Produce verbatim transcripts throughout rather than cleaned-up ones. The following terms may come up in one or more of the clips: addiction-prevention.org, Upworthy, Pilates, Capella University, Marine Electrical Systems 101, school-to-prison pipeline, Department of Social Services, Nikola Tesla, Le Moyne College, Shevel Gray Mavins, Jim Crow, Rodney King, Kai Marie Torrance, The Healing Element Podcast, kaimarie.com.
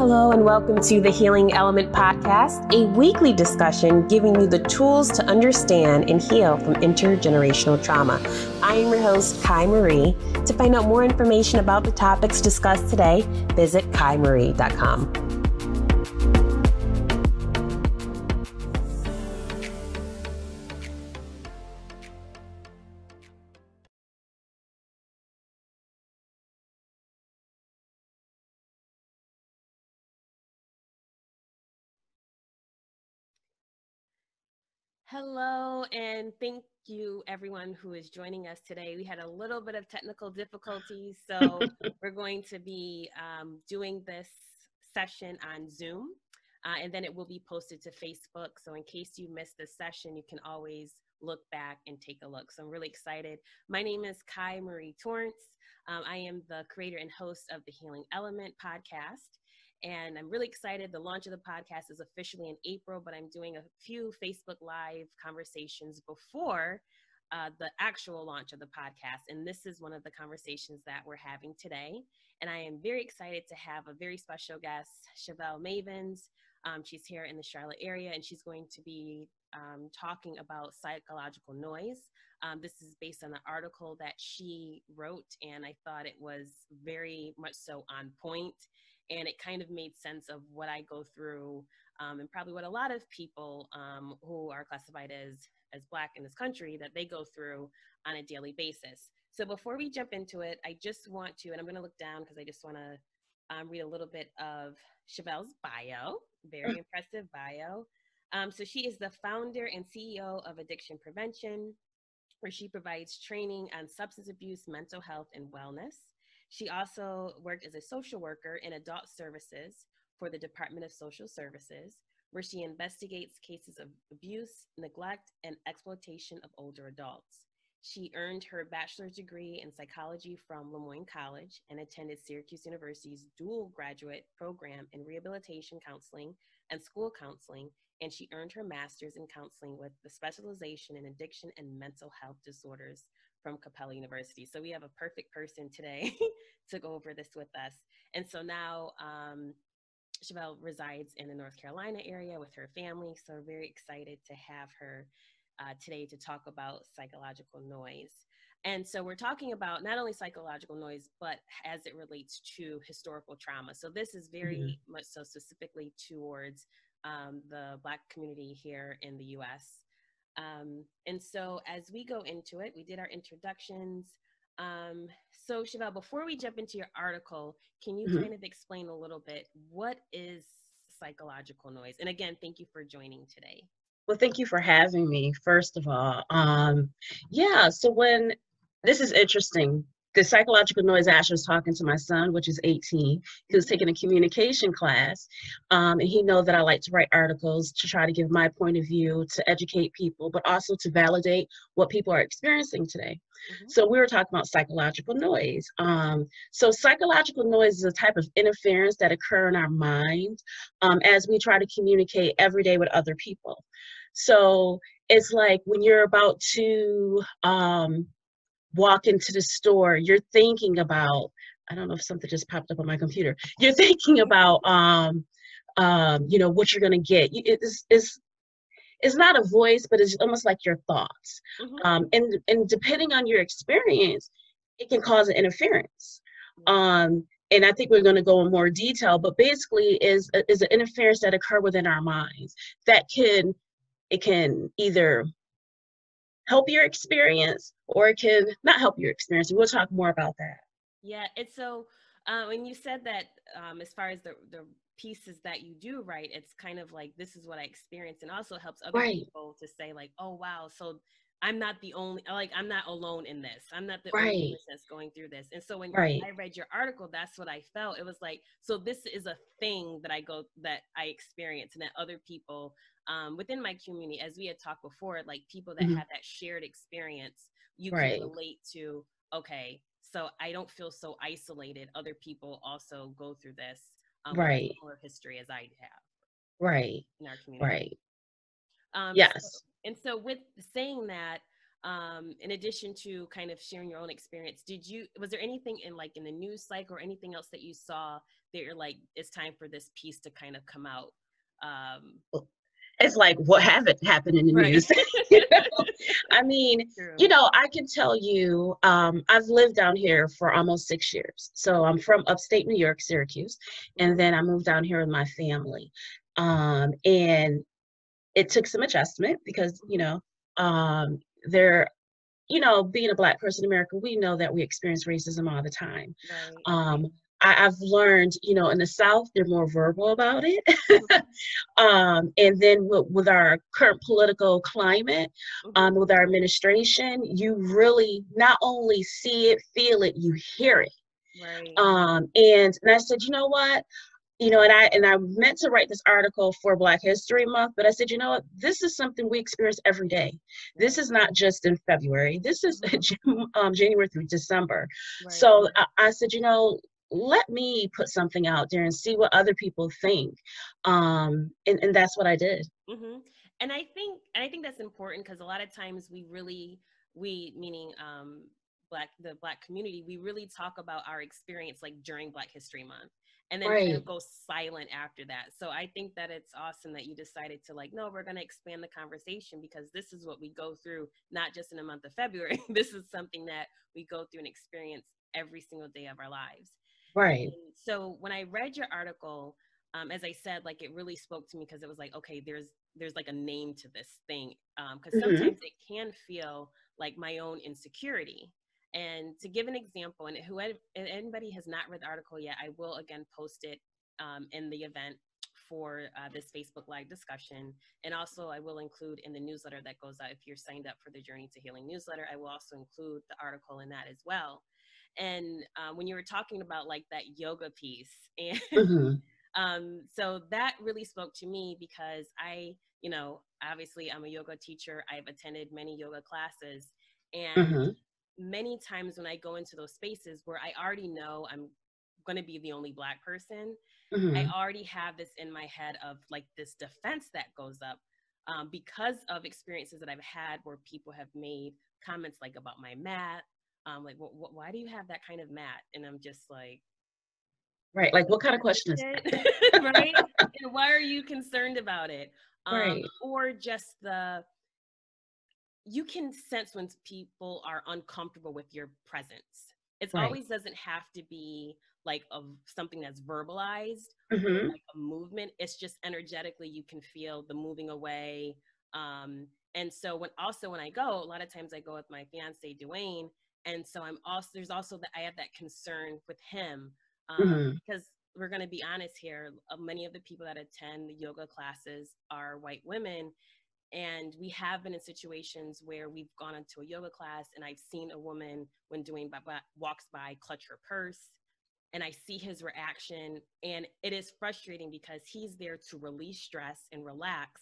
Hello and welcome to The Healing Element Podcast, a weekly discussion giving you the tools to understand and heal from intergenerational trauma. I am your host, Kai Marie. To find out more information about the topics discussed today, visit kai marie dot com. Hello, and thank you everyone who is joining us today. We had a little bit of technical difficulties, so we're going to be um, doing this session on Zoom, uh, and then it will be posted to Facebook. So in case you missed this session, you can always look back and take a look. So I'm really excited. My name is Kai Marie Torrance. Um, I am the creator and host of the Healing Element Podcast. And I'm really excited. The launch of the podcast is officially in April, but I'm doing a few Facebook Live conversations before uh, the actual launch of the podcast. And this is one of the conversations that we're having today. And I am very excited to have a very special guest, Shevel Mavins. Um, she's here in the Charlotte area, and she's going to be um, talking about psychological noise. Um, this is based on an article that she wrote, and I thought it was very much so on point. And it kind of made sense of what I go through um, and probably what a lot of people um, who are classified as, as Black in this country that they go through on a daily basis. So before we jump into it, I just want to, and I'm gonna look down because I just wanna um, read a little bit of Shevel's bio, very impressive bio. Um, so she is the founder and C E O of Addiction Prevention, where she provides training on substance abuse, mental health, and wellness. She also worked as a social worker in adult services for the Department of Social Services, where she investigates cases of abuse, neglect, and exploitation of older adults. She earned her bachelor's degree in psychology from Le Moyne College and attended Syracuse University's dual graduate program in rehabilitation counseling and school counseling, and she earned her master's in counseling with the specialization in addiction and mental health disorders from Capella University. So we have a perfect person today to go over this with us. And so now um, Shevel resides in the North Carolina area with her family. So we're very excited to have her uh, today to talk about psychological noise. And so we're talking about not only psychological noise, but as it relates to historical trauma. So this is very mm-hmm. much so specifically towards um, the Black community here in the U S Um, and so as we go into it, we did our introductions. Um, so Shevel, before we jump into your article, can you mm-hmm. kind of explain a little bit, what is psychological noise? And again, thank you for joining today. Well, thank you for having me, first of all. Um, yeah, so when, this is interesting. The psychological noise, I actually was talking to my son, which is eighteen. He was taking a communication class, um, and he knows that I like to write articles to try to give my point of view, to educate people, but also to validate what people are experiencing today. Mm-hmm. So we were talking about psychological noise. Um, so psychological noise is a type of interference that occur in our mind um, as we try to communicate every day with other people. So it's like when you're about to... Um, walk into the store, you're thinking about, I don't know if something just popped up on my computer. You're thinking about, um, um, you know, what you're going to get. It's, it's, it's not a voice, but it's almost like your thoughts. Mm-hmm. um, and, and depending on your experience, it can cause an interference. Mm-hmm. Um, and I think we're going to go in more detail, but basically is, is an interference that occur within our minds that can, it can either help your experience, or it can not help your experience. We'll talk more about that. Yeah, and so uh, when you said that, um, as far as the, the pieces that you do write, it's kind of like, this is what I experienced, and also helps other right. people to say like, oh, wow, so I'm not the only, like, I'm not alone in this. I'm not the right. only person that's going through this. And so when right. I read your article, that's what I felt. It was like, so this is a thing that I go, that I experience, and that other people, Um, within my community, as we had talked before, like people that mm-hmm. have that shared experience, you right. can relate to, okay, so I don't feel so isolated. Other people also go through this um, right. similar history as I have. Right. In our community. Right. Um, yes. So, and so with saying that, Um, in addition to kind of sharing your own experience, did you, was there anything in like in the news cycle or anything else that you saw that you're like, it's time for this piece to kind of come out? Um, it's like, what haven't happened in the right. news? You know? I mean, True. you know, I can tell you, um, I've lived down here for almost six years. So I'm from upstate New York, Syracuse, and then I moved down here with my family. Um, and it took some adjustment because, you know, um, there, you know, being a Black person in America, we know that we experience racism all the time. Right. Um, I, I've learned, you know, in the South, they're more verbal about it. Mm-hmm. um, and then with, with our current political climate, mm-hmm. um, with our administration, you really not only see it, feel it, you hear it. Right. Um, and, and I said, you know what? You know, and I and I meant to write this article for Black History Month, but I said, you know what, this is something we experience every day. This is not just in February. This is um, January through December. Right. So I, I said, you know, let me put something out there and see what other people think. Um, and, and that's what I did. Mm-hmm. And I think and I think that's important because a lot of times we really, we meaning um, Black, the Black community, we really talk about our experience like during Black History Month. And then right. kind of go silent after that. So I think that it's awesome that you decided to like, no, we're going to expand the conversation because this is what we go through, not just in the month of February. This is something that we go through and experience every single day of our lives. Right. And so when I read your article, um, as I said, like it really spoke to me because it was like, okay, there's there's like a name to this thing. Because um, mm-hmm. sometimes it can feel like my own insecurity. And to give an example, and whoever, and anybody has not read the article yet, I will again post it um, in the event for uh, this Facebook Live discussion. And also I will include in the newsletter that goes out, if you're signed up for the Journey to Healing newsletter, I will also include the article in that as well. And uh, when you were talking about like that yoga piece, and mm-hmm. um, so that really spoke to me because I, you know, obviously I'm a yoga teacher. I've attended many yoga classes and mm-hmm. many times when I go into those spaces where I already know I'm going to be the only Black person, mm-hmm. I already have this in my head of like this defense that goes up um, because of experiences that I've had where people have made comments like about my mat, um, like, well, wh- why do you have that kind of mat? And I'm just like, right. Like what kind of question is that? Right? And why are you concerned about it? Um, right. Or just the, you can sense when people are uncomfortable with your presence. It right. always doesn't have to be like a, something that's verbalized, mm-hmm. like a movement. It's just energetically, you can feel the moving away. Um, and so when also when I go, a lot of times I go with my fiance, Dwayne. And so I'm also, there's also that I have that concern with him um, mm-hmm. because we're going to be honest here. Uh, many of the people that attend the yoga classes are white women. And we have been in situations where we've gone into a yoga class and I've seen a woman when Dwayne walks by, clutch her purse, and I see his reaction. And it is frustrating because he's there to release stress and relax.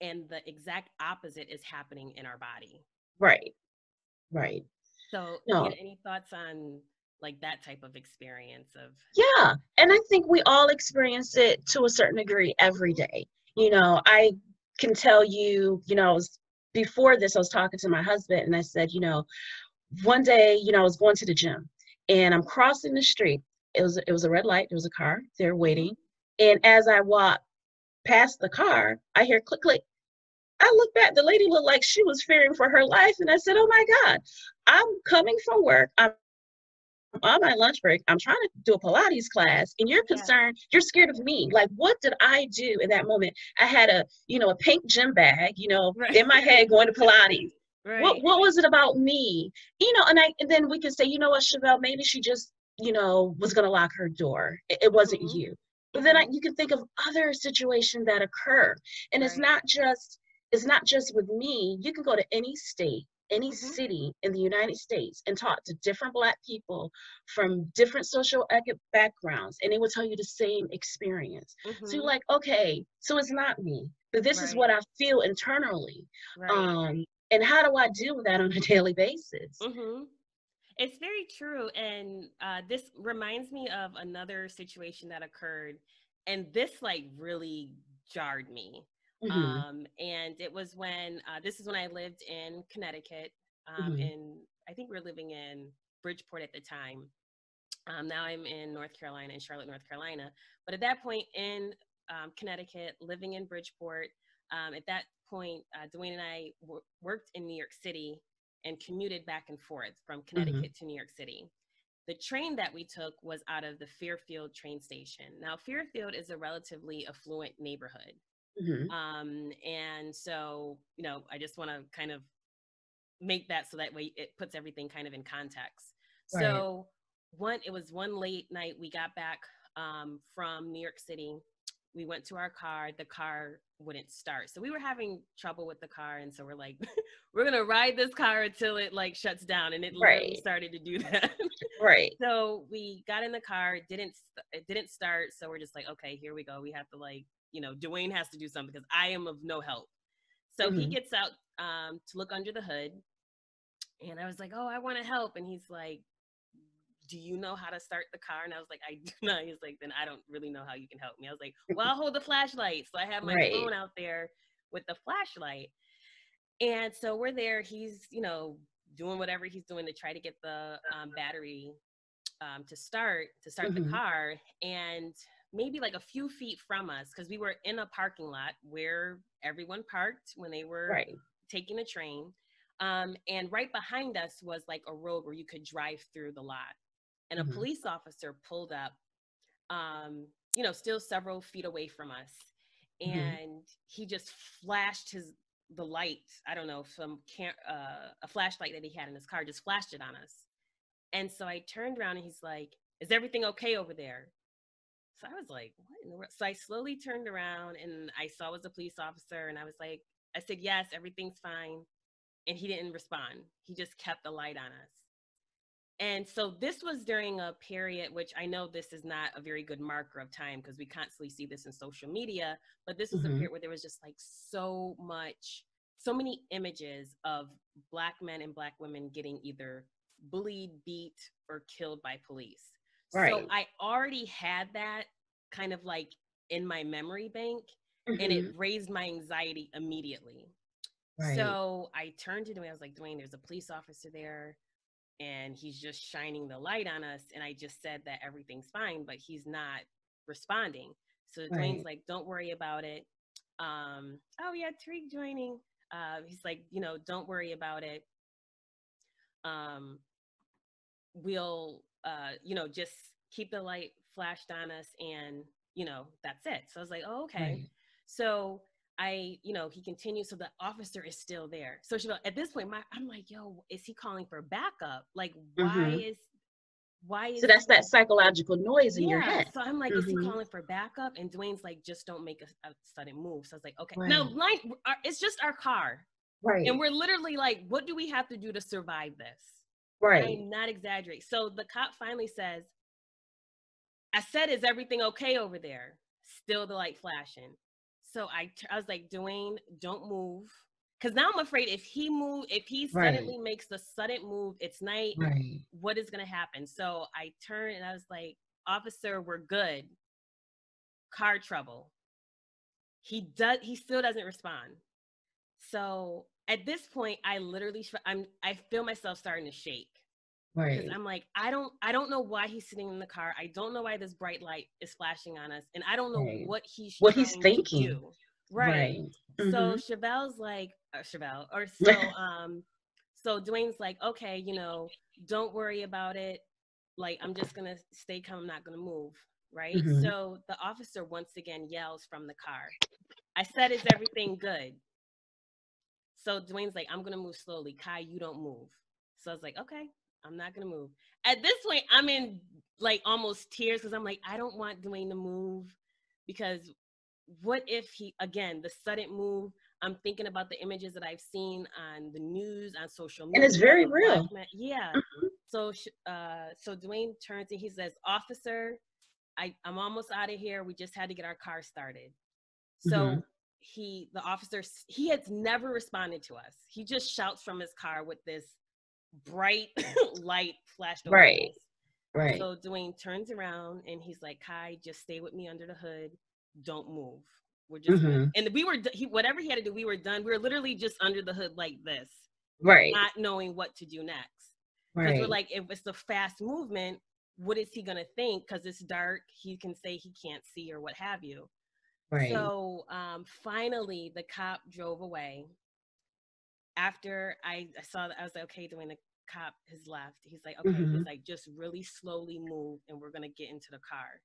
And the exact opposite is happening in our body. Right. Right. So no. any thoughts on like that type of experience of? Yeah. And I think we all experience it to a certain degree every day. You know, I can tell you, you know, I was, before this, I was talking to my husband and I said, you know, one day, you know, I was going to the gym and I'm crossing the street. It was, it was a red light. There was a car there waiting. And as I walk past the car, I hear click, click. I look back, the lady looked like she was fearing for her life. And I said, oh my God, I'm coming from work. I'm on my lunch break, I'm trying to do a Pilates class and you're concerned, yeah. you're scared of me. Like, what did I do in that moment? I had a, you know, a pink gym bag, you know, right. in my head going to Pilates. Right. What what was it about me? You know, and I and then we can say, you know what, Shevel, maybe she just, you know, was going to lock her door. It, it wasn't mm-hmm. you. But then I, you can think of other situations that occur. And right. it's not just, it's not just with me. You can go to any state, any mm-hmm. city in the United States and talk to different Black people from different social backgrounds, and they will tell you the same experience. Mm-hmm. So you're like, okay, so it's not me, but this right. is what I feel internally. Right. Um, and how do I deal with that on a daily basis? Mm-hmm. It's very true. And uh, this reminds me of another situation that occurred, and this like really jarred me. Mm-hmm. Um, and it was when, uh, this is when I lived in Connecticut. um, mm-hmm. and I think we're living in Bridgeport at the time. Um, now I'm in North Carolina, in Charlotte, North Carolina. But at that point in um, Connecticut, living in Bridgeport, um, at that point, uh, Dwayne and I w- worked in New York City and commuted back and forth from Connecticut mm-hmm. to New York City. The train that we took was out of the Fairfield train station. Now, Fairfield is a relatively affluent neighborhood. Mm-hmm. Um, and so, you know, I just want to kind of make that so that way it puts everything kind of in context. Right. So one, it was one late night. We got back um, from New York City. We went to our car. The car wouldn't start. So we were having trouble with the car. And so we're like, we're going to ride this car until it like shuts down. And it literally right. started to do that. Right. So we got in the car. It didn't, it didn't start. So we're just like, okay, here we go. We have to like, you know, Dwayne has to do something because I am of no help. So mm-hmm. he gets out um, to look under the hood. And I was like, oh, I want to help. And he's like, do you know how to start the car? And I was like, I do not. He's like, then I don't really know how you can help me. I was like, well, I'll hold the flashlight. So I have my right. phone out there with the flashlight. And so we're there. He's, you know, doing whatever he's doing to try to get the um, battery um, to start, to start mm-hmm. the car. And maybe like a few feet from us, because we were in a parking lot where everyone parked when they were right. taking the train. Um, and right behind us was like a road where you could drive through the lot. And a mm-hmm. police officer pulled up, um, you know, still several feet away from us. And mm-hmm. he just flashed his, the light, I don't know, some cam- uh, a flashlight that he had in his car, just flashed it on us. And so I turned around and he's like, is everything okay over there? So I was like, what in the world? So I slowly turned around and I saw it was a police officer. And I was like, I said, yes, everything's fine. And he didn't respond. He just kept the light on us. And so this was during a period, which I know this is not a very good marker of time because we constantly see this in social media, but this was mm-hmm. a period where there was just like so much, so many images of Black men and Black women getting either bullied, beat, or killed by police. Right. So I already had that kind of like in my memory bank mm-hmm. and it raised my anxiety immediately. Right. So I turned to Dwayne, I was like, Dwayne, there's a police officer there. And he's just shining the light on us. And I just said that everything's fine, but he's not responding. So right. Dwayne's like, don't worry about it. Um, oh yeah, Tariq joining. Uh, he's like, you know, don't worry about it. Um, we'll, uh, you know, just keep the light flashed on us and, you know, that's it. So I was like, oh, okay. Right. So I, you know, he continues. So the officer is still there. So she, at this point, my, I'm like, yo, is he calling for backup? Like, why mm-hmm. is, why is- So that's that psychological noise in yeah. your head. So I'm like, mm-hmm. is he calling for backup? And Dwayne's like, just don't make a, a sudden move. So I was like, okay. Right. No, line, our, it's just our car. Right. And we're literally like, what do we have to do to survive this? Right. I'm not exaggerating. So the cop finally says, I said, is everything okay over there? Still the light flashing. So I, t- I was like, Dwayne, don't move. Because now I'm afraid if he move, if he suddenly right. makes the sudden move, it's night, right. what is going to happen? So I turned and I was like, officer, we're good. Car trouble. He does. He still doesn't respond. So at this point, I literally, I'm, I feel myself starting to shake. Right. Because I'm like, I don't, I don't know why he's sitting in the car. I don't know why this bright light is flashing on us, and I don't know right. what he's what he's thinking. Right. right. Mm-hmm. So Chevel's like, or Shevel, or so, um, so Dwayne's like, okay, you know, don't worry about it. Like, I'm just gonna stay calm. I'm not gonna move. Right. Mm-hmm. So the officer once again yells from the car. I said, is everything good? So Dwayne's like, I'm gonna move slowly. Kai, you don't move. So I was like, okay. I'm not going to move. At this point, I'm in like almost tears because I'm like, I don't want Dwayne to move because what if he, again, the sudden move, I'm thinking about the images that I've seen on the news, on social media. And it's very real. Yeah. Mm-hmm. So uh, so Dwayne turns and he says, officer, I, I'm almost out of here. We just had to get our car started. So mm-hmm. he, the officer, he has never responded to us. He just shouts from his car with this bright light flashed over right us. Right so Dwayne turns around and he's like, Kai, just stay with me under the hood, don't move, we're just mm-hmm. and we were he, whatever he had to do, we were done. We were literally just under the hood like this right? Not knowing what to do next. Because right. we're like, if it's a fast movement, what is he going to think? Because it's dark, he can say he can't see or what have you. Right. So um, finally, the cop drove away. After I, I saw that, I was like, okay, Dwayne, the cop has left. He's like, okay, mm-hmm. he's like, just really slowly move and we're going to get into the car.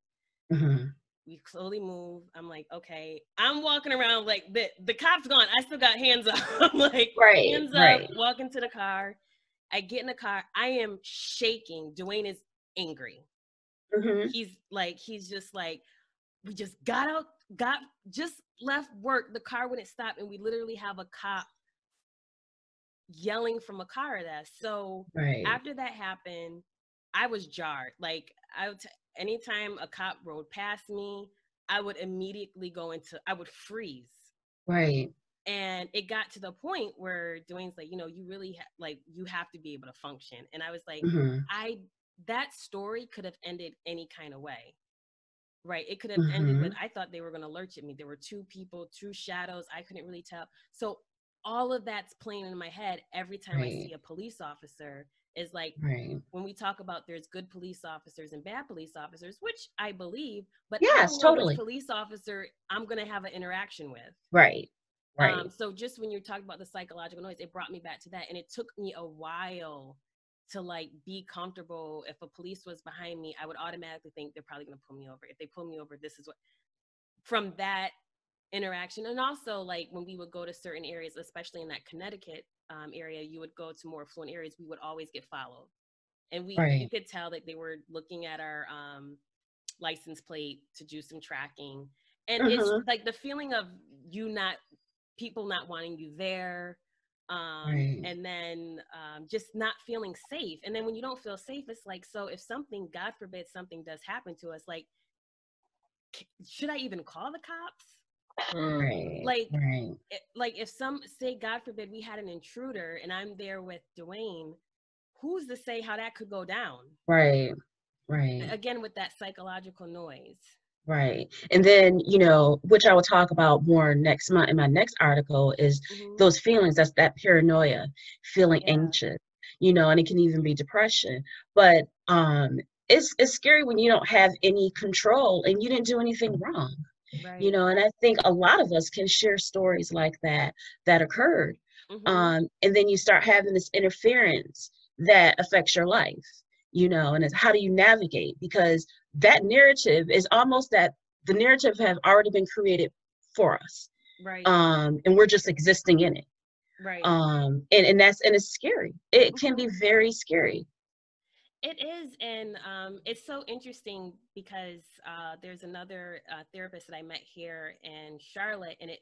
Mm-hmm. We slowly move. I'm like, okay. I'm walking around like, the, the cop's gone. I still got hands up. I'm like, right, hands right. up, walking to the car. I get in the car. I am shaking. Dwayne is angry. Mm-hmm. He's like, he's just like, we just got out, got, just left work. The car wouldn't stop. And we literally have a cop yelling from a car at us. So right. after that happened, I was jarred. Like, I would t- anytime a cop rode past me, I would immediately go into, I would freeze. Right. And it got to the point where Dwayne's like, you know, you really, ha- like, you have to be able to function. And I was like, mm-hmm. I, that story could have ended any kind of way, right? It could have mm-hmm. ended with, I thought they were going to lurch at me. There were two people, two shadows. I couldn't really tell. So all of that's playing in my head every time right. I see a police officer is like, right. when we talk about there's good police officers and bad police officers, which I believe, but yes, I don't totally. know which police officer I'm going to have an interaction with. Right. Right. Um, so just when you're talking about the psychological noise, it brought me back to that. And it took me a while to like be comfortable. If a police was behind me, I would automatically think they're probably going to pull me over. If they pull me over, this is what, from that interaction. And also like when we would go to certain areas, especially in that Connecticut um, area, you would go to more affluent areas, we would always get followed. And we right. you could tell that they were looking at our um, license plate to do some tracking. And uh-huh. it's like the feeling of you not, people not wanting you there. Um, right. And then um, just not feeling safe. And then when you don't feel safe, it's like, so if something, God forbid, something does happen to us, like, should I even call the cops? Right. Like, right. It, like if some, say, God forbid, we had an intruder and I'm there with Dwayne, who's to say how that could go down? Right, right. Again, with that psychological noise. Right. And then, you know, which I will talk about more next month in my next article is mm-hmm. those feelings. That's that paranoia, feeling yeah. anxious, you know, and it can even be depression. But um, it's it's scary when you don't have any control and you didn't do anything wrong, right. you know, and I think a lot of us can share stories like that that occurred. Mm-hmm. Um, and then you start having this interference that affects your life. You know, and it's how do you navigate? Because that narrative is almost that the narrative have already been created for us. Right. Um, and we're just existing in it. Right. Um, and, and that's, and it's scary. It can be very scary. It is. And um, it's so interesting because uh, there's another uh, therapist that I met here in Charlotte, and it,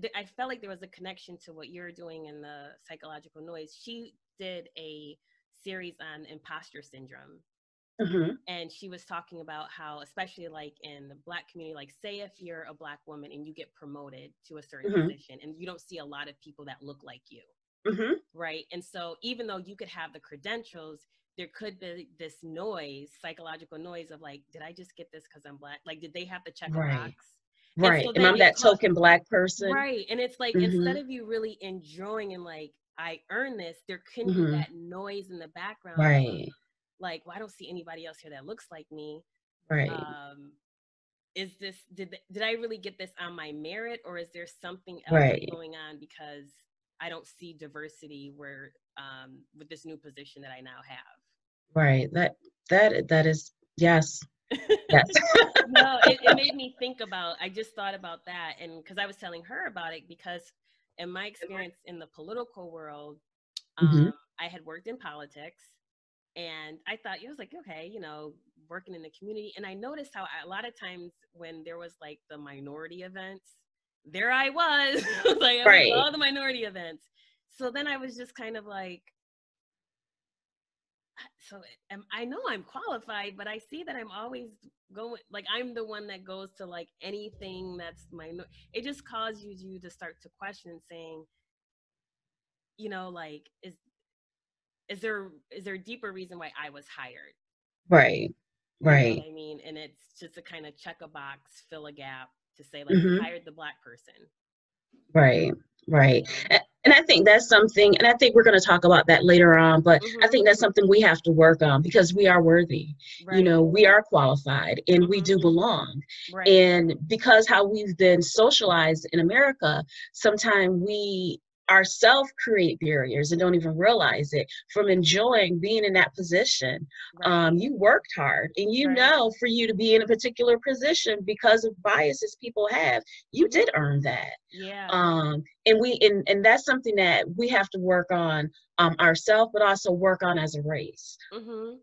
th- I felt like there was a connection to what you're doing in the psychological noise. She did a series on imposter syndrome. Mm-hmm. And she was talking about how, especially like in the Black community, like say if you're a Black woman and you get promoted to a certain mm-hmm. position and you don't see a lot of people that look like you, mm-hmm. right? And so even though you could have the credentials, there could be this noise, psychological noise of like, did I just get this because I'm Black? Like, did they have to check right. a box? Right, and, so and I'm that close. Token Black person. Right, and it's like, mm-hmm. instead of you really enjoying and like, I earn this, there can mm-hmm. be that noise in the background. Right. Of, like, well, I don't see anybody else here that looks like me. Right. Um, is this, did did I really get this on my merit, or is there something else right. going on because I don't see diversity where, um, with this new position that I now have? Right. That, that, that is, yes. yes. No, it, it made me think about, I just thought about that. And cause I was telling her about it because in my experience in the political world, um, mm-hmm. I had worked in politics, and I thought, it was like, okay, you know, working in the community. And I noticed how I, a lot of times when there was like the minority events, there I was, like right. all the minority events. So then I was just kind of like, so am, I know I'm qualified, but I see that I'm always going, like I'm the one that goes to like anything that's my, it just causes you, you to start to question saying, you know, like, is, is there, is there a deeper reason why I was hired? Right. Right. You know what I mean, and it's just a kind of check a box, fill a gap to say like, mm-hmm. hired the Black person. Right. Right. You know? And I think that's something, and I think we're going to talk about that later on, but mm-hmm. I think that's something we have to work on, because we are worthy. Right. You know, we are qualified and mm-hmm. we do belong. Right. And because how we've been socialized in America, sometimes we ourselves create barriers and don't even realize it from enjoying being in that position. Right. Um, you worked hard, and you right. know, for you to be in a particular position because of biases people have, you did earn that. Yeah. Um, and we and, and that's something that we have to work on um, ourselves, but also work on as a race. Mm-hmm.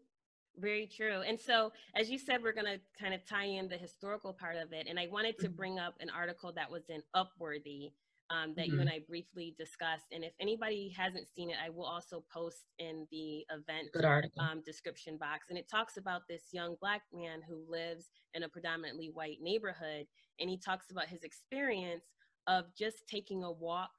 Very true. And so, as you said, we're going to kind of tie in the historical part of it. And I wanted to bring up an article that was in Upworthy. Um, that mm-hmm. you and I briefly discussed. And if anybody hasn't seen it, I will also post in the event um, description box. And it talks about this young Black man who lives in a predominantly white neighborhood. And he talks about his experience of just taking a walk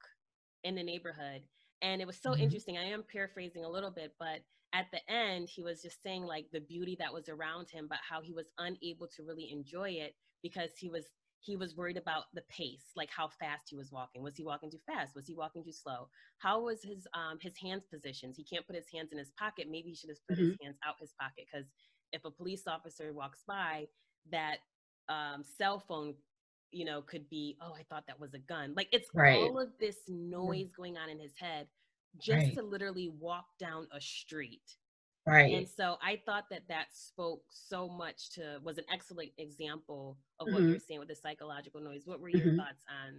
in the neighborhood. And it was so mm-hmm. interesting. I am paraphrasing a little bit, but at the end, he was just saying like the beauty that was around him, but how he was unable to really enjoy it because he was He was worried about the pace, like how fast he was walking. Was he walking too fast? Was he walking too slow? How was his um, his hands positioned? He can't put his hands in his pocket. Maybe he should have put mm-hmm. his hands out his pocket, because if a police officer walks by, that um, cell phone, you know, could be, oh, I thought that was a gun. Like it's right. all of this noise going on in his head just right. to literally walk down a street. Right. And so I thought that that spoke so much to, was an excellent example of what mm-hmm. you're saying with the psychological noise. What were your mm-hmm. thoughts on,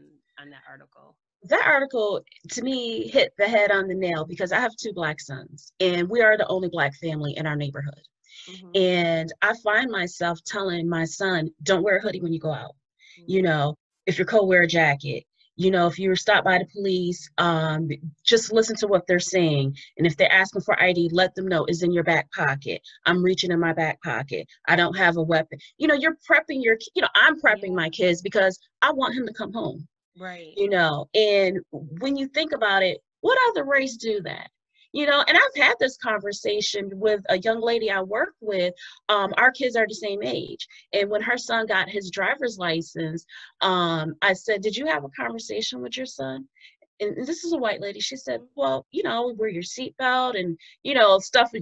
on that article? That article, to me, hit the head on the nail, because I have two Black sons, and we are the only Black family in our neighborhood. Mm-hmm. And I find myself telling my son, don't wear a hoodie when you go out. Mm-hmm. You know, if you're cold, wear a jacket. You know, if you were stopped by the police, um, just listen to what they're saying. And if they're asking for I D, let them know it's in your back pocket. I'm reaching in my back pocket. I don't have a weapon. You know, you're prepping your, you know, I'm prepping my kids because I want him to come home. Right. You know, and when you think about it, what other race do that? You know, and I've had this conversation with a young lady I work with. Um, our kids are the same age. And when her son got his driver's license, um, I said, did you have a conversation with your son? And this is a white lady. She said, well, you know, wear your seatbelt and, you know, stuff.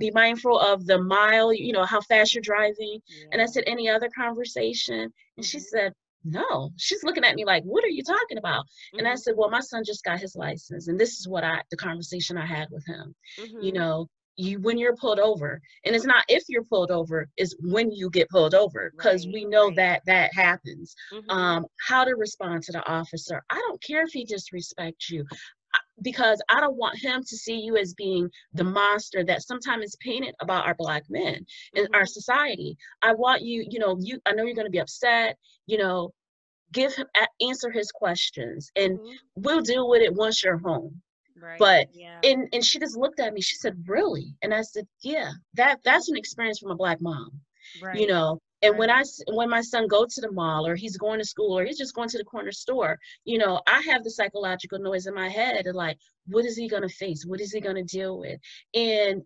Be mindful of the mile, you know, how fast you're driving. Yeah. And I said, any other conversation? And she said, no. She's looking at me like, what are you talking about? Mm-hmm. And I said, well, my son just got his license, and this is what I, the conversation I had with him. Mm-hmm. You know, you, when you're pulled over, and it's not if you're pulled over, it's when you get pulled over, because right, we know right. that that happens. Mm-hmm. Um, how to respond to the officer. I don't care if he disrespects you, because I don't want him to see you as being the monster that sometimes is painted about our Black men in mm-hmm. our society. I want you, you know, you, I know you're going to be upset, you know, give him, answer his questions, and mm-hmm. we'll deal with it once you're home. Right. But, yeah. and, and she just looked at me, she said, really? And I said, yeah, that, that's an experience from a Black mom, right. you know? And right. when I, when my son goes to the mall, or he's going to school, or he's just going to the corner store, you know, I have the psychological noise in my head of like, what is he going to face? What is he going to deal with? And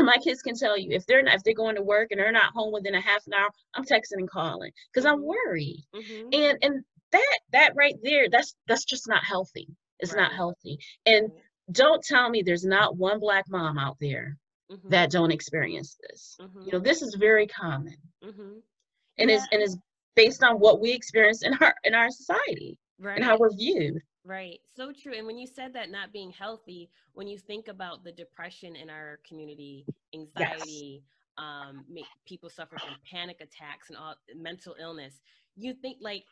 my kids can tell you, if they're not, if they're going to work and they're not home within a half an hour, I'm texting and calling because I'm worried. Mm-hmm. And, and that, that right there, that's, that's just not healthy. It's right. not healthy. And mm-hmm. don't tell me there's not one Black mom out there Mm-hmm. that don't experience this. Mm-hmm. You know, this is very common, mm-hmm. and yeah. is and is based on what we experience in our in our society right. and how we're viewed. Right, so true. And when you said that not being healthy, when you think about the depression in our community, anxiety, yes. um, make people suffer from panic attacks and all mental illness. You think like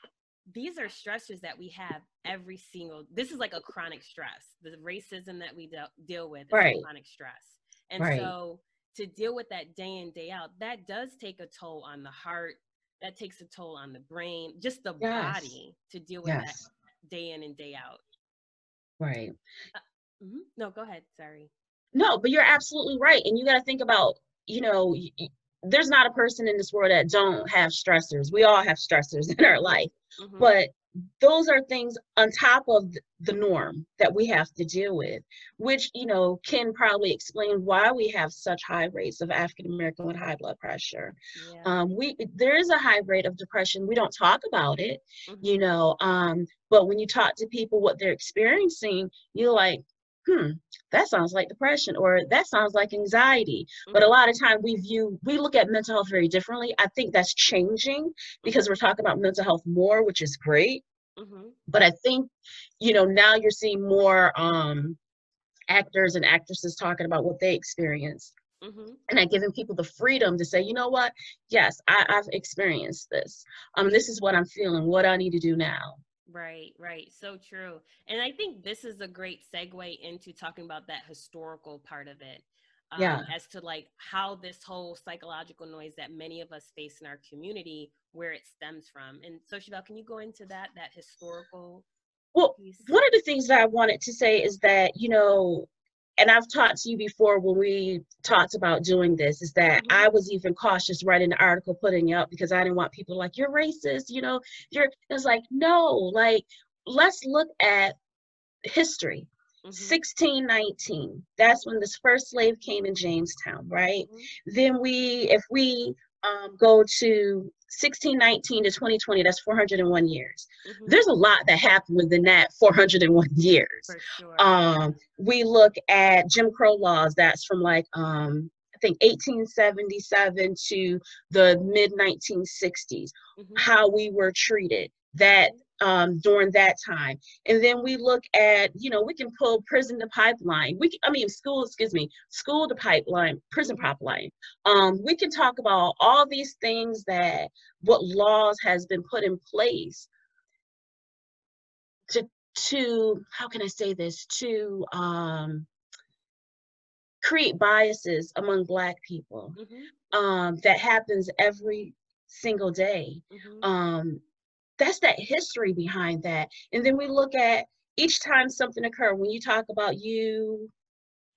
these are stressors that we have every single. This is like a chronic stress. The racism that we de- deal with is right. chronic stress. And right. so to deal with that day in, day out, that does take a toll on the heart. That takes a toll on the brain, just the yes. body to deal with yes. that day in and day out. Right. Uh, mm-hmm. No, go ahead. Sorry. No, but you're absolutely right. And you got to think about, you know, y- there's not a person in this world that don't have stressors. We all have stressors in our life, mm-hmm. but those are things on top of the norm that we have to deal with, which, you know, can probably explain why we have such high rates of African-American with high blood pressure. Yeah. Um, we, there is a high rate of depression. We don't talk about it, mm-hmm. you know, um, but when you talk to people what they're experiencing, you're like, hmm, that sounds like depression, or that sounds like anxiety. Mm-hmm. But a lot of time we view, we look at mental health very differently. I think that's changing because mm-hmm. we're talking about mental health more, which is great. Mm-hmm. But I think, you know, now you're seeing more um, actors and actresses talking about what they experience. Mm-hmm. And I'm giving people the freedom to say, you know what, yes, I, I've experienced this. Um, this is what I'm feeling, what I need to do now. Right, right. So true. And I think this is a great segue into talking about that historical part of it. Um, yeah. As to like how this whole psychological noise that many of us face in our community, where it stems from. And so Shevel, can you go into that, that historical well, piece? One of the things that I wanted to say is that, you know, and I've talked to you before when we talked about doing this, is that mm-hmm. I was even cautious writing the article, putting it up, because I didn't want people like, you're racist, you know, you're, it's like, no, like, let's look at history. Mm-hmm. sixteen nineteen, that's when this first slave came in Jamestown, right? Mm-hmm. Then we, if we um, go to sixteen nineteen to twenty twenty, that's four hundred one years. Mm-hmm. There's a lot that happened within that four hundred one years. For sure. Um, we look at Jim Crow laws, that's from like, um, I think eighteen seventy-seven to the mid nineteen sixties, mm-hmm. how we were treated that um, during that time. And then we look at, you know, we can pull prison to pipeline. We can, I mean, school, excuse me, school to pipeline, prison pipeline. Um, we can talk about all these things that what laws has been put in place to, to how can I say this, to um, create biases among Black people. Mm-hmm. um, that happens every single day. Mm-hmm. Um, That's that history behind that. And then we look at each time something occurred, when you talk about you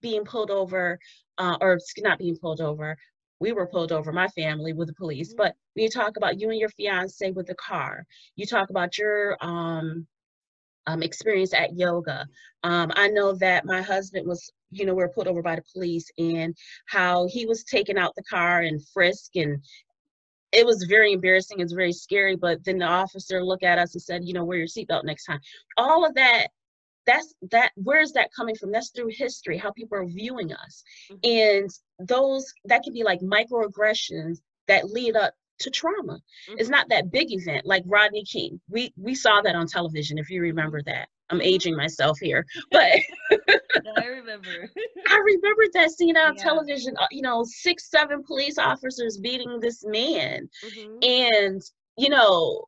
being pulled over, uh, or not being pulled over, we were pulled over, my family, with the police, mm-hmm. but when you talk about you and your fiance with the car, you talk about your um, um, experience at yoga. Um, I know that my husband was, you know, we were pulled over by the police, and how he was taken out the car and frisked, and it was very embarrassing. It's very scary. But then the officer looked at us and said, you know, wear your seatbelt next time. All of that, that's that, where is that coming from? That's through history, how people are viewing us. Mm-hmm. And those, that could be like microaggressions that lead up to trauma. Mm-hmm. It's not that big event like Rodney King. We, we saw that on television, if you remember that. I'm aging myself here, but no, I remember. I remember that scene on yeah. television. You know, six, seven police officers beating this man, mm-hmm. and you know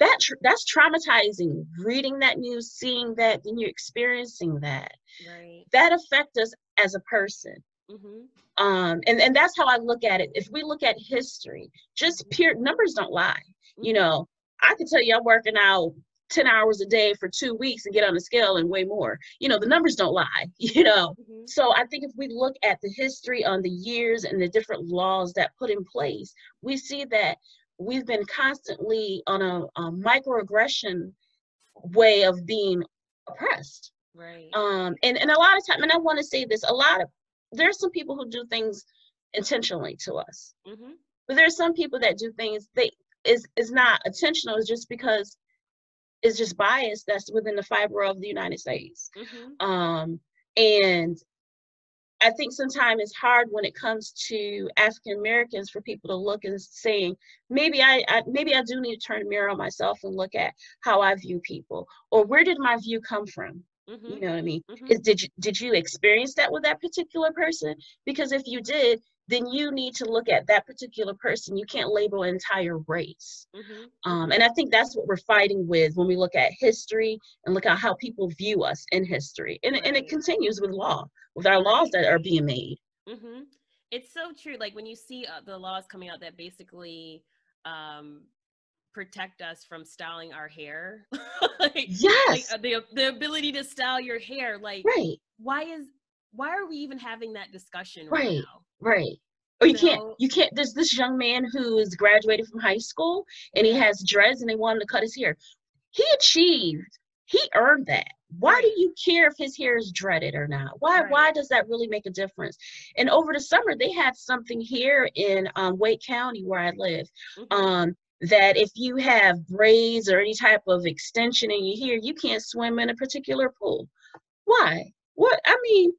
that tr- that's traumatizing. Reading that news, seeing that, then you're experiencing that. Right. That affects us as a person. Mm-hmm. Um, and and that's how I look at it. If we look at history, just pure numbers don't lie. Mm-hmm. You know, I can tell you, I'm working out ten hours a day for two weeks and get on the scale and weigh more. You know, the numbers don't lie, you know. Mm-hmm. So I think if we look at the history on the years and the different laws that put in place, we see that we've been constantly on a, a microaggression way of being oppressed. Right. Um, and, and a lot of time, and I want to say this, a lot of, there are some people who do things intentionally to us, mm-hmm. but there are some people that do things, they is is not intentional, it's just because it's just bias that's within the fiber of the United States. Mm-hmm. Um, and I think sometimes it's hard when it comes to African Americans for people to look and saying, maybe I, I maybe I do need to turn the mirror on myself and look at how I view people, or where did my view come from? Mm-hmm. You know what I mean? Mm-hmm. Is, did you, did you experience that with that particular person? Because if you did, then you need to look at that particular person. You can't label an entire race. Mm-hmm. Um, and I think that's what we're fighting with when we look at history and look at how people view us in history. And, right. and it continues with law, with our laws that are being made. Mm-hmm. It's so true. Like when you see uh, the laws coming out that basically um, protect us from styling our hair. like, yes. Like the, the ability to style your hair. Like, right. why is, why are we even having that discussion right, right. now? Right. Or you so, can't, you can't, there's this young man who is graduated from high school and he has dreads and they want him to cut his hair. He achieved, he earned that. Why do you care if his hair is dreaded or not? Why right. why does that really make a difference? And over the summer, they had something here in um, Wake County, where I live, mm-hmm. um, that if you have braids or any type of extension in your hair, you can't swim in a particular pool. Why? What? I mean,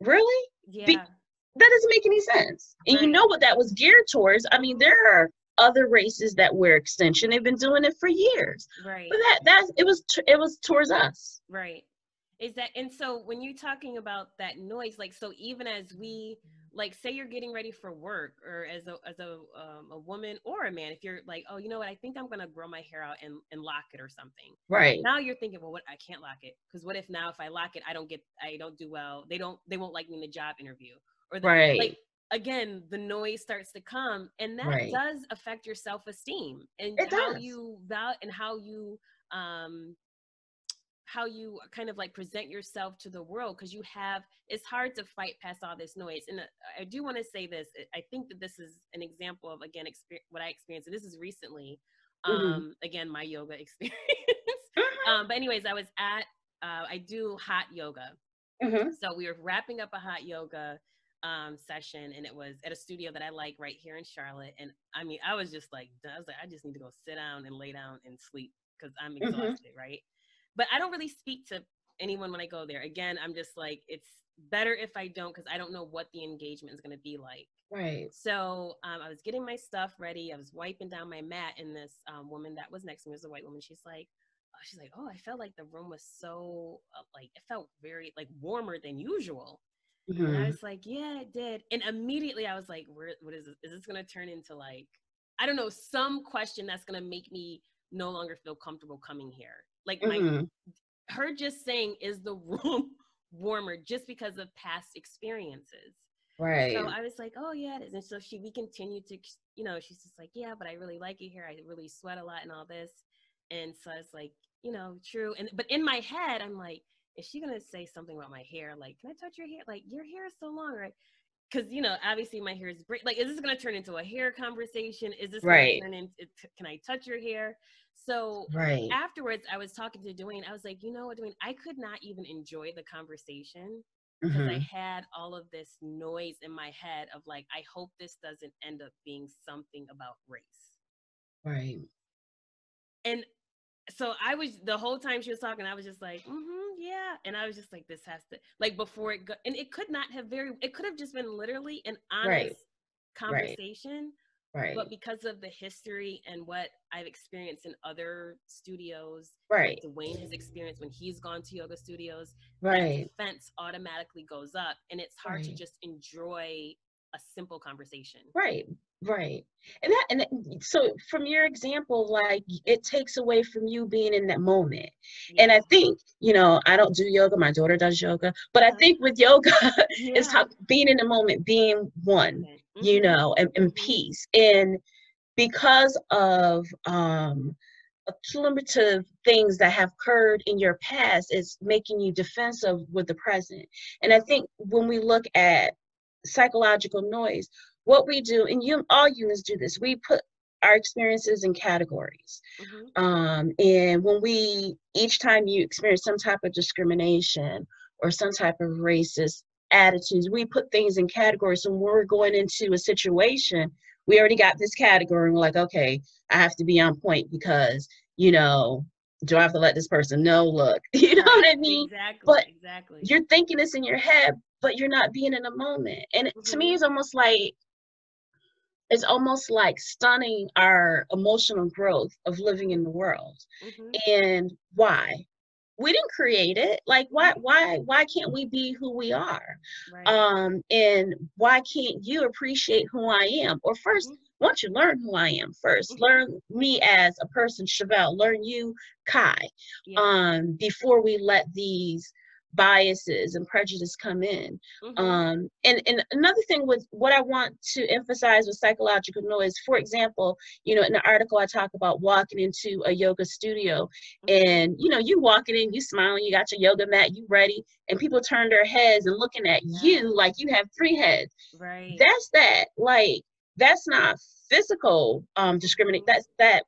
really? Yeah. Be- that doesn't make any sense. And right. you know what that was geared towards. I mean, there are other races that wear extension. They've been doing it for years. Right. But that, that it was, it was towards us. Right. Is that, and so when you're talking about that noise, like, so even as we, like, say you're getting ready for work, or as a, as a, um, a woman or a man, if you're like, oh, you know what, I think I'm going to grow my hair out and, and lock it or something. Right. Now you're thinking, well, what, I can't lock it. 'Cause what if now, if I lock it, I don't get, I don't do well, they don't, they won't like me in the job interview, or the, right. like, again, the noise starts to come, and that right. does affect your self-esteem and it how does. you val- and how you, um, how you kind of like present yourself to the world. 'Cause you have, it's hard to fight past all this noise. And I do want to say this, I think that this is an example of, again, exper- what I experienced. And this is recently, um, mm-hmm. again, my yoga experience. mm-hmm. um, but anyways, I was at, uh, I do hot yoga. Mm-hmm. So we were wrapping up a hot yoga um, session, and it was at a studio that I like right here in Charlotte. And I mean, I was just like, I was like, I just need to go sit down and lay down and sleep, 'cause I'm exhausted. Mm-hmm. Right. But I don't really speak to anyone when I go there. Again, I'm just like, it's better if I don't, because I don't know what the engagement is going to be like. Right. So um, I was getting my stuff ready. I was wiping down my mat, and this um, woman that was next to me was a white woman. She's like, oh, she's like, oh, I felt like the room was so uh, like, it felt very like warmer than usual. Mm-hmm. And I was like, yeah, it did. And immediately I was like, where, what is this? Is this going to turn into like, I don't know, some question that's going to make me no longer feel comfortable coming here. Like my, mm-hmm. her just saying, is the room warmer just because of past experiences? Right. So I was like, oh yeah, it is. And so she, we continued to, you know, she's just like, yeah, but I really like it here. I really sweat a lot and all this. And so I was like, you know, true. And, but in my head, I'm like, is she going to say something about my hair? Like, can I touch your hair? Like, your hair is so long, right? 'Cause you know, obviously my hair is great. Like, is this going to turn into a hair conversation? Is this right. going to turn into, can I touch your hair? So right. afterwards, I was talking to Dwayne. I was like, you know what, Dwayne, I could not even enjoy the conversation because mm-hmm. I had all of this noise in my head of like, I hope this doesn't end up being something about race. Right. And so I was, the whole time she was talking, I was just like, mm-hmm, yeah. And I was just like, this has to, like before it go, and it could not have very, it could have just been literally an honest right. conversation. Right. Right. But because of the history and what I've experienced in other studios, right. like Dwayne has experienced when he's gone to yoga studios, right. that defense automatically goes up, and it's hard right. to just enjoy a simple conversation. Right, right. And that, and that, so from your example, like it takes away from you being in that moment. Yeah. And I think, you know, I don't do yoga. My daughter does yoga, but yeah. I think with yoga, yeah. it's how, being in the moment, being one. Okay. Mm-hmm. You know, and, and peace. And because of um, accumulative things that have occurred in your past, it's making you defensive with the present. And I think when we look at psychological noise, what we do, and you, all humans do this, we put our experiences in categories. Mm-hmm. Um, and when we, each time you experience some type of discrimination or some type of racist attitudes, we put things in categories, and when we're going into a situation, we already got this category, and we're like, okay, I have to be on point because, you know, do I have to let this person know? Look, you know right. what I mean? Exactly. But exactly. you're thinking this in your head, but you're not being in the moment. And mm-hmm. to me, it's almost like it's almost like stunning our emotional growth of living in the world. Mm-hmm. And why? We didn't create it. Like, why, why, why can't we be who we are? Right. Um, and why can't you appreciate who I am? Or first, mm-hmm. once you learn who I am first, mm-hmm. learn me as a person, Shevel, learn you, Kai, yeah. um, before we let these biases and prejudice come in. Mm-hmm. Um, and, and another thing with what I want to emphasize with psychological noise, for example, you know, in the article I talk about walking into a yoga studio, mm-hmm. and, you know, you walking in, you smiling, you got your yoga mat, you ready, and people turn their heads and looking at yeah. you like you have three heads. Right. That's that, like, that's not physical um, discrimination. Mm-hmm. That's that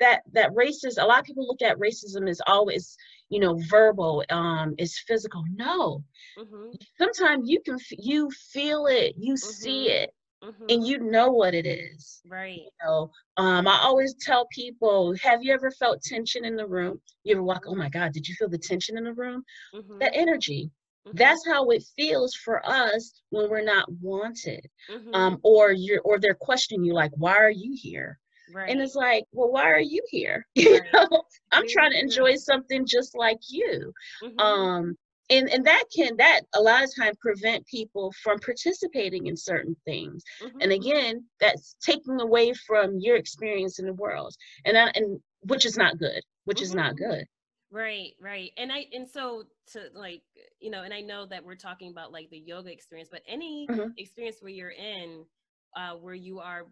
that that racism, a lot of people look at racism as always, you know, verbal, um, it's physical. No, mm-hmm. sometimes you can, you feel it, you mm-hmm. see it, mm-hmm. and you know what it is. Right. You know, um, I always tell people, have you ever felt tension in the room? You ever walk, oh my God, did you feel the tension in the room? Mm-hmm. That energy. Mm-hmm. That's how it feels for us when we're not wanted, mm-hmm. um, or you're, or they're questioning you like, why are you here? Right. And it's like, well, why are you here? You right. know, I'm yeah. trying to enjoy yeah. something just like you. Mm-hmm. Um, and, and that can, that a lot of times prevent people from participating in certain things. Mm-hmm. And again, that's taking away from your experience in the world, and I, and which is not good, which mm-hmm. is not good. Right. Right. And I, and so to like, you know, and I know that we're talking about like the yoga experience, but any mm-hmm. experience where you're in, uh, where you are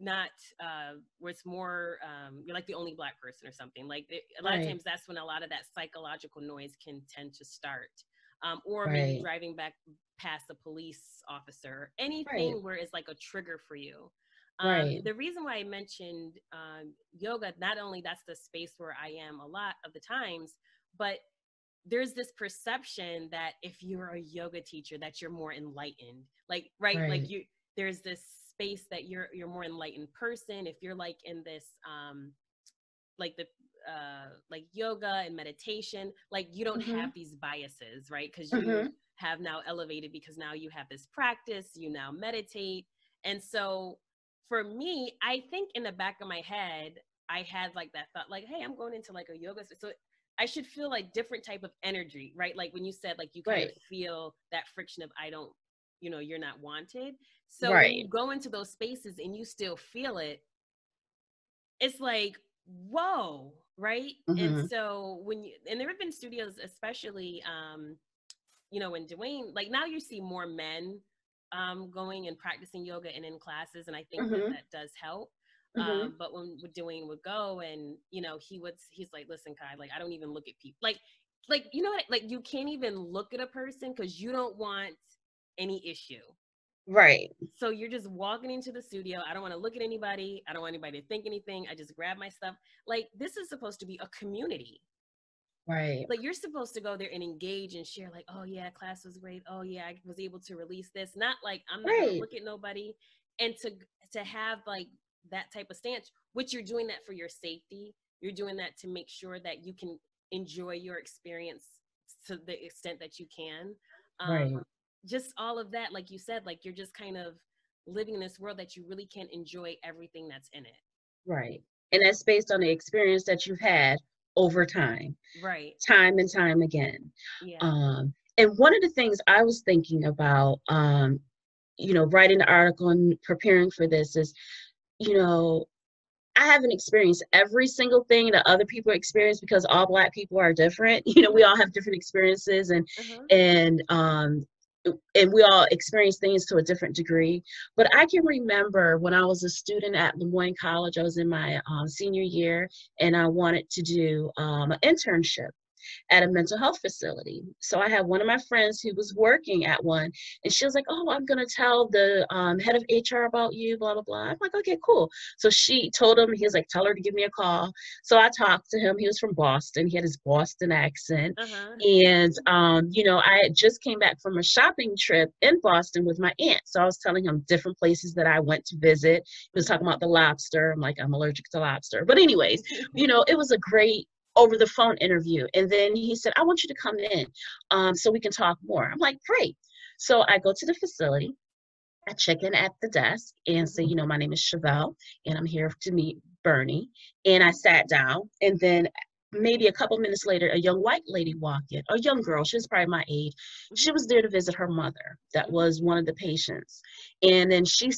not uh where it's more um you're like the only Black person or something, like it, a lot right. of times that's when a lot of that psychological noise can tend to start, um or right. maybe driving back past the police officer, anything right. where it's like a trigger for you. um right. The reason why I mentioned um yoga, not only that's the space where I am a lot of the times, but there's this perception that if you're a yoga teacher that you're more enlightened, like right, right. like you there's this space that you're you're more enlightened person if you're like in this um like the uh like yoga and meditation, like you don't mm-hmm. have these biases, right? Because you mm-hmm. have now elevated, because now you have this practice, you now meditate. And so for me, I think in the back of my head I had like that thought like, hey, I'm going into like a yoga, so I should feel like different type of energy, right? Like when you said like you kind right. of feel that friction of I don't, you know, you're not wanted. So right. when you go into those spaces and you still feel it, it's like, whoa, right? Mm-hmm. And so when you, and there have been studios, especially, um, you know, when Dwayne, like now you see more men um, going and practicing yoga and in classes. And I think mm-hmm. that, that does help. Mm-hmm. Um, but when Dwayne would go and, you know, he would, he's like, listen, Kai, like, I don't even look at people. Like, like, you know what? Like you can't even look at a person because you don't want any issue. Right. So you're just walking into the studio. I don't want to look at anybody. I don't want anybody to think anything. I just grab my stuff. Like this is supposed to be a community. Right. Like you're supposed to go there and engage and share like, oh yeah, class was great. Oh yeah, I was able to release this. Not like I'm not right. going to look at nobody. And to to have like that type of stance, which you're doing that for your safety. You're doing that to make sure that you can enjoy your experience to the extent that you can. Um, right. Just all of that, like you said, like you're just kind of living in this world that you really can't enjoy everything that's in it. Right. And that's based on the experience that you've had over time. Right. Time and time again. Yeah. Um, and one of the things I was thinking about, um, you know, writing the article and preparing for this is, you know, I haven't experienced every single thing that other people experience because all Black people are different. You know, we all have different experiences and, mm-hmm. and, um, and we all experience things to a different degree. But I can remember when I was a student at Le Moyne College, I was in my um, senior year, and I wanted to do um, an internship at a mental health facility. So I had one of my friends who was working at one, and she was like, oh, I'm going to tell the um, head of H R about you, blah, blah, blah. I'm like, okay, cool. So she told him, he was like, tell her to give me a call. So I talked to him. He was from Boston. He had his Boston accent. Uh-huh. And, um, you know, I just came back from a shopping trip in Boston with my aunt. So I was telling him different places that I went to visit. He was talking about the lobster. I'm like, I'm allergic to lobster. But anyways, you know, it was a great over the phone interview. And then he said, I want you to come in um, so we can talk more. I'm like, great. So I go to the facility, I check in at the desk and say, you know, my name is Shevel and I'm here to meet Bernie. And I sat down, and then maybe a couple minutes later, a young white lady walked in, a young girl, she was probably my age. She was there to visit her mother. That was one of the patients. And then she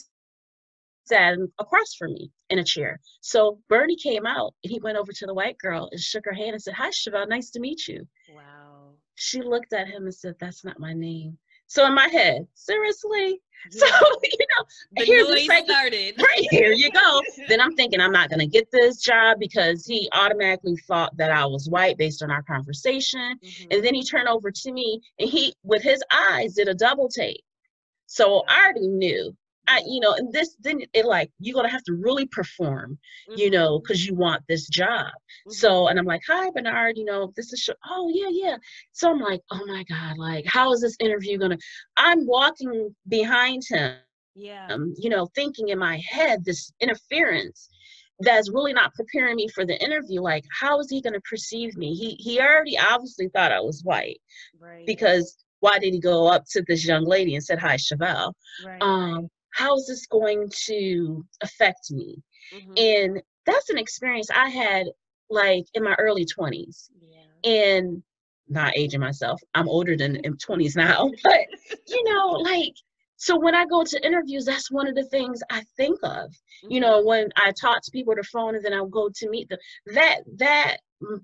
sat across from me in a chair. So Bernie came out and he went over to the white girl and shook her hand and said, hi, Shevel, nice to meet you. Wow. She looked at him and said, that's not my name. So in my head, seriously? Yeah. So, you know, the here's the second, started. Right, here you go. Then I'm thinking I'm not going to get this job because he automatically thought that I was white based on our conversation. Mm-hmm. And then he turned over to me and he, with his eyes, did a double take. So I already knew. I, you know, and this, then it like, you're going to have to really perform, mm-hmm. you know, cause you want this job. Mm-hmm. So, and I'm like, hi Bernard, you know, this is, oh yeah, yeah. So I'm like, oh my God, like, how is this interview going to, I'm walking behind him, yeah, um, you know, thinking in my head, this interference that's really not preparing me for the interview. Like, how is he going to perceive me? He, he already obviously thought I was white, right? Because why did he go up to this young lady and said, hi, Shevel? Right. Um, how is this going to affect me? Mm-hmm. And that's an experience I had like in my early twenties, yeah. and not aging myself. I'm older than in twenties now, but you know, like, so when I go to interviews, that's one of the things I think of, mm-hmm. you know, when I talk to people on the phone and then I'll go to meet them, that, that,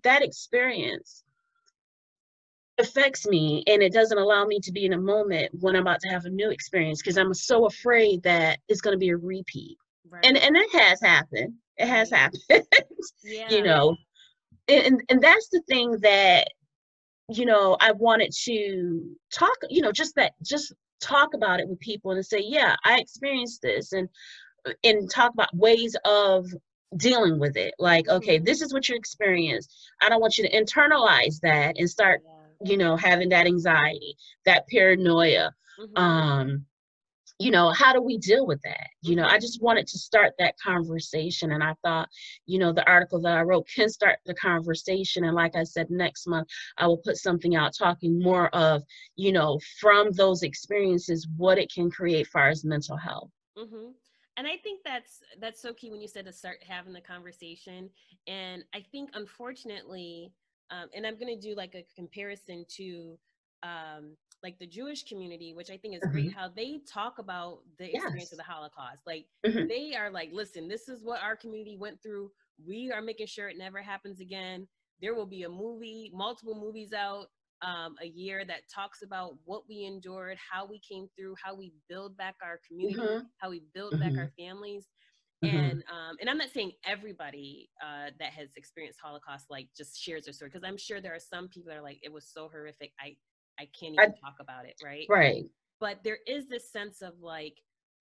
that experience affects me, and it doesn't allow me to be in a moment when I'm about to have a new experience because I'm so afraid that it's going to be a repeat. Right. And and it has happened. It has happened. Yeah. You know, and and that's the thing that, you know, I wanted to talk, you know, just that, just talk about it with people and say, yeah, I experienced this, and and talk about ways of dealing with it. Like, okay, this is what you experienced. I don't want you to internalize that and start, yeah. you know, having that anxiety, that paranoia, mm-hmm. um, you know, how do we deal with that? You know, I just wanted to start that conversation. And I thought, you know, the article that I wrote can start the conversation. And like I said, next month, I will put something out talking more of, you know, from those experiences, what it can create as far as mental health. Mm-hmm. And I think that's, that's so key when you said to start having the conversation. And I think, unfortunately, Um, and I'm going to do like a comparison to um, like the Jewish community, which I think is mm-hmm. great, how they talk about the experience yes. of the Holocaust. Like mm-hmm. they are like, listen, this is what our community went through. We are making sure it never happens again. There will be a movie, multiple movies out um, a year that talks about what we endured, how we came through, how we build back our community, mm-hmm. how we build mm-hmm. back our families. Mm-hmm. And um, and I'm not saying everybody uh, that has experienced Holocaust like just shares their story, because I'm sure there are some people that are like, it was so horrific, I I can't even I, talk about it, right? Right. But there is this sense of like,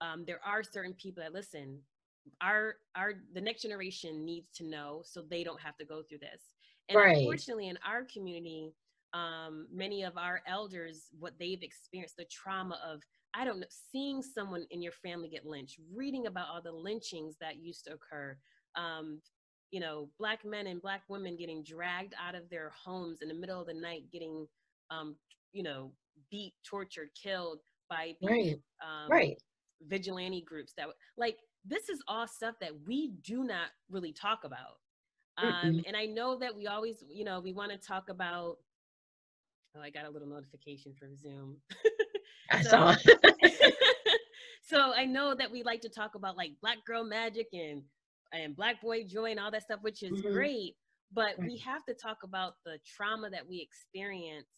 um, there are certain people that listen, our our the next generation needs to know so they don't have to go through this. And right. unfortunately, in our community, um, many of our elders, what they've experienced, the trauma of, I don't know, seeing someone in your family get lynched, reading about all the lynchings that used to occur, um, you know, Black men and Black women getting dragged out of their homes in the middle of the night, getting, um, you know, beat, tortured, killed by people, um, right. vigilante groups. That like, this is all stuff that we do not really talk about. Um, mm-hmm. And I know that we always, you know, we want to talk about, oh, I got a little notification from Zoom. I so, saw So I know that we like to talk about like Black girl magic and, and Black boy joy and all that stuff, which is mm-hmm. great, but we have to talk about the trauma that we experience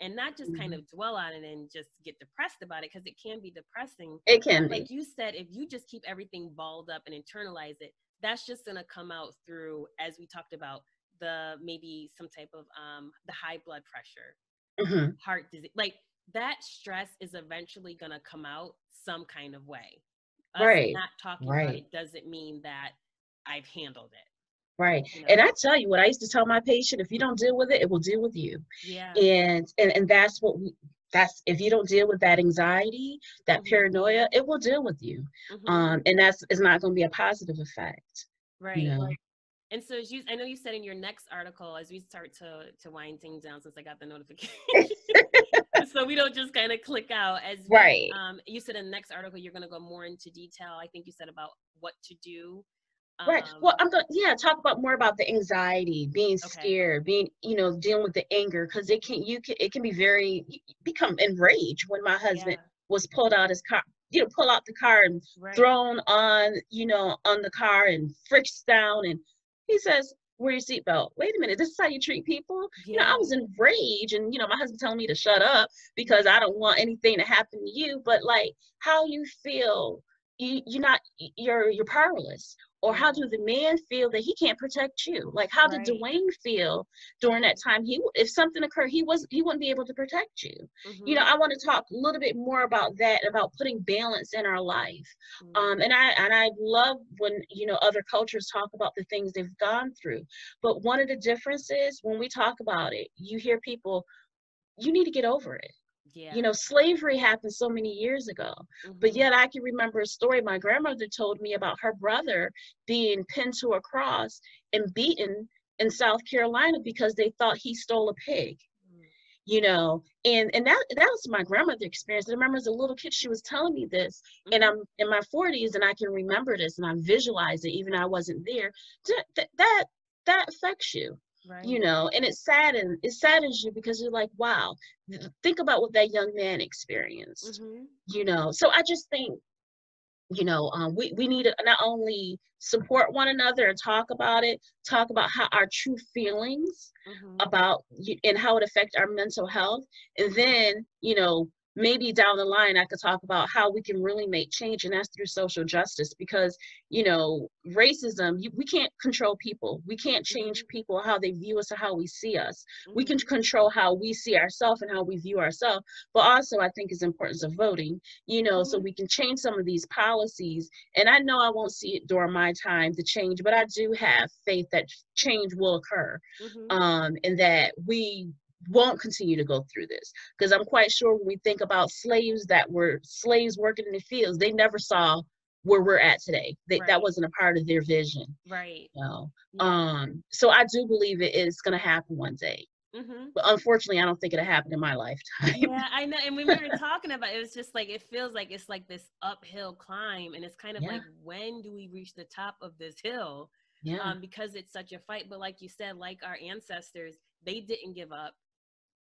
and not just mm-hmm. kind of dwell on it and just get depressed about it, because it can be depressing. It can be. Like you said, if you just keep everything balled up and internalize it, that's just going to come out through, as we talked about, the maybe some type of um, the high blood pressure, mm-hmm. heart disease, like that stress is eventually going to come out some kind of way. Us right. not talking right. about it doesn't mean that I've handled it. Right. You know? And I tell you what, I used to tell my patient, if you don't deal with it, it will deal with you. Yeah. And, and, and that's what we, that's, if you don't deal with that anxiety, that mm-hmm. paranoia, it will deal with you. Mm-hmm. Um, and that's, it's not going to be a positive effect. Right. You know? And so as you, I know you said in your next article, as we start to, to wind things down, since I got the notification, so we don't just kind of click out as we, right. Um, you said in the next article, you're going to go more into detail. I think you said about what to do. Um, right. Well, I'm going to, yeah, talk about more about the anxiety, being okay. scared, being, you know, dealing with the anger. Cause it can, you can, it can be very, become enraged when my husband yeah. was pulled out his car, you know, pull out the car and right. thrown on, you know, on the car and frisked down. And he says, wear your seatbelt. Wait a minute, this is how you treat people? Yeah. You know, I was enraged, and, you know, my husband telling me to shut up because I don't want anything to happen to you. But like, how you feel you, you're not, you're, you're powerless. Or how do the man feel that he can't protect you? Like, how right. did Dwayne feel during that time? He, if something occurred, he wasn't, he wouldn't be able to protect you. Mm-hmm. You know, I want to talk a little bit more about that, about putting balance in our life. Mm-hmm. Um, and I, and I love when, you know, other cultures talk about the things they've gone through, but one of the differences when we talk about it, you hear people, you need to get over it. Yeah. You know, slavery happened so many years ago, mm-hmm. but yet I can remember a story my grandmother told me about her brother being pinned to a cross and beaten in South Carolina because they thought he stole a pig, mm-hmm. you know, and, and that, that was my grandmother's experience. I remember as a little kid, she was telling me this, mm-hmm. and I'm in my forties and I can remember this and I visualize it, even though I wasn't there. That, that, that affects you. Right. You know, and it saddens, it saddens you because you're like, wow, th- think about what that young man experienced, mm-hmm. you know? So I just think, you know, um, we, we need to not only support one another and talk about it, talk about how our true feelings mm-hmm. about and how it affects our mental health. And then, you know, maybe down the line, I could talk about how we can really make change, and that's through social justice, because, you know, racism, you, we can't control people. We can't change people, how they view us or how we see us. We can control how we see ourselves and how we view ourselves, but also I think is the importance of voting, you know, mm-hmm. so we can change some of these policies. And I know I won't see it during my time to change, but I do have faith that change will occur, mm-hmm. um, and that we won't continue to go through this, because I'm quite sure when we think about slaves that were slaves working in the fields, they never saw where we're at today. They, right. That wasn't a part of their vision. Right. You know? Yeah. Um. So I do believe it is going to happen one day. Mm-hmm. But unfortunately, I don't think it'll happen in my lifetime. Yeah, I know. And when we were talking about it, it was just like, it feels like it's like this uphill climb. And it's kind of yeah. like, when do we reach the top of this hill? Yeah. Um, because it's such a fight. But like you said, like our ancestors, they didn't give up.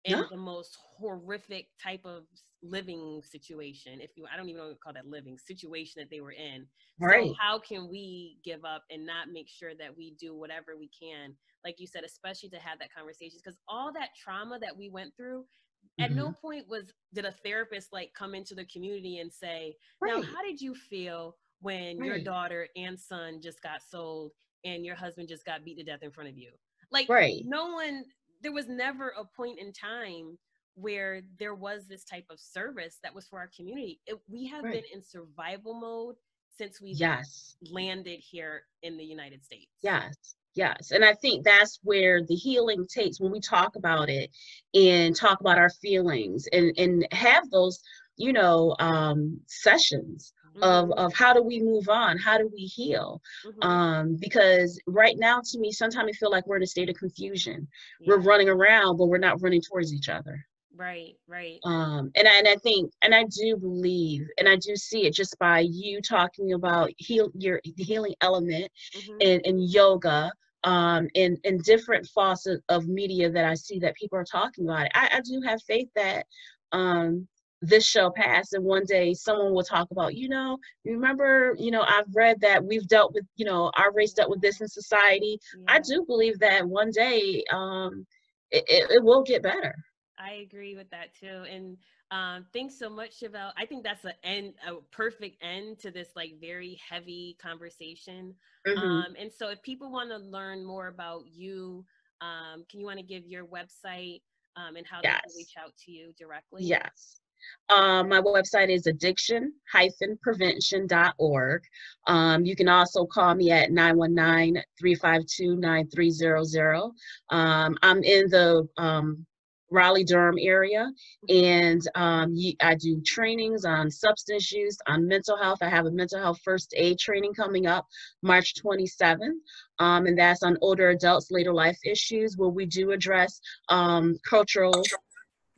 In no. the most horrific type of living situation, if you, I don't even know what to call that living situation that they were in. Right. So how can we give up and not make sure that we do whatever we can, like you said, especially to have that conversation, because all that trauma that we went through, mm-hmm. at no point was, did a therapist like come into the community and say, right. now, how did you feel when right. your daughter and son just got sold and your husband just got beat to death in front of you? Like right. no one, there was never a point in time where there was this type of service that was for our community. It, we have right. been in survival mode since we yes. landed here in the United States. Yes, yes. And I think that's where the healing takes, when we talk about it and talk about our feelings and, and have those, you know, um, sessions mm-hmm. of, of how do we move on? How do we heal? Mm-hmm. Um, because right now, to me, sometimes I feel like we're in a state of confusion. Yeah. We're running around, but we're not running towards each other. Right, right. Um, and, I, and I think, and I do believe, and I do see it just by you talking about heal, your the healing element mm-hmm. and, and yoga um, and, and different facets of media that I see that people are talking about it. I, I do have faith that, um, this shall pass, and one day someone will talk about, you know, remember, you know, I've read that we've dealt with, you know, our race dealt with this in society. Yeah. I do believe that one day um, it, it, it will get better. I agree with that too. And um, thanks so much, Shevel. I think that's an end, a perfect end to this like very heavy conversation. Mm-hmm. Um, and so if people want to learn more about you, um, can you want to give your website um, and how yes. they can reach out to you directly? Yes. Um, my website is addiction dash prevention dot org. Um, you can also call me at nine one nine, three five two, nine three zero zero. Um, I'm in the um, Raleigh-Durham area, and um, you, I do trainings on substance use, on mental health. I have a mental health first aid training coming up March twenty-seventh, um, and that's on older adults, later life issues, where we do address um, cultural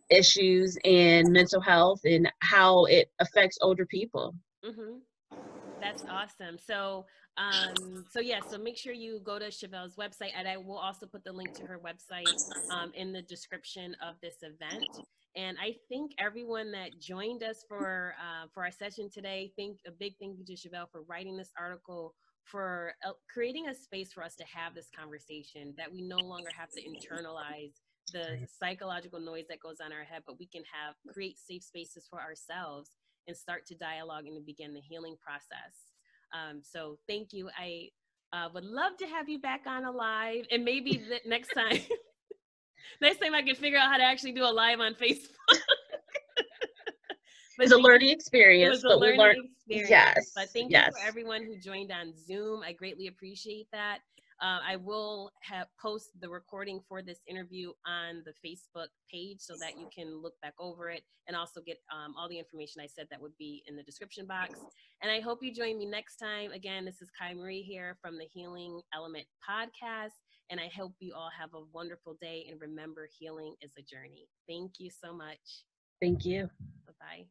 issues and mental health and how it affects older people. Mm-hmm. That's awesome. So, um, so yeah, so make sure you go to Shevel's website, and I will also put the link to her website um, in the description of this event. And I think everyone that joined us for uh, for our session today, think a big thank you to Shevel for writing this article, for uh, creating a space for us to have this conversation, that we no longer have to internalize the psychological noise that goes on in our head, but we can have create safe spaces for ourselves and start to dialogue and to begin the healing process. Um, so thank you. I uh, would love to have you back on a live, and maybe the next time, next time I can figure out how to actually do a live on Facebook. It was a learning experience. It was a but learning we learned, experience. Yes, but thank yes. you for everyone who joined on Zoom. I greatly appreciate that. Uh, I will have post the recording for this interview on the Facebook page so that you can look back over it and also get um, all the information I said that would be in the description box. And I hope you join me next time. Again, this is Kai Marie here from the Healing Element Podcast, and I hope you all have a wonderful day, and remember, healing is a journey. Thank you so much. Thank you. Bye-bye.